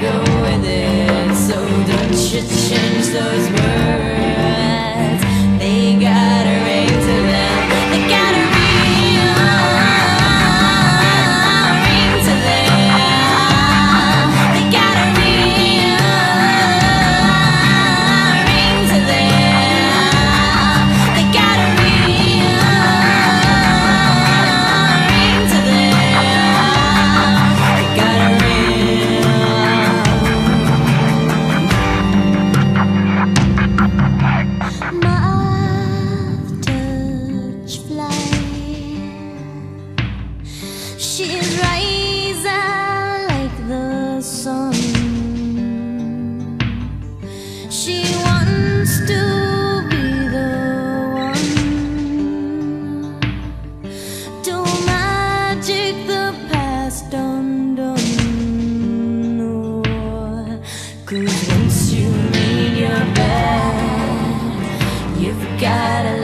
go with it. So don't you change those words. They got a ring to them. They got a ring to them. They got a ring to them. They got a ring to them. They got a ring. She is rising like the sun. She wants to be the one to magic the past undone. Oh, 'cause once you made your bed, you've gotta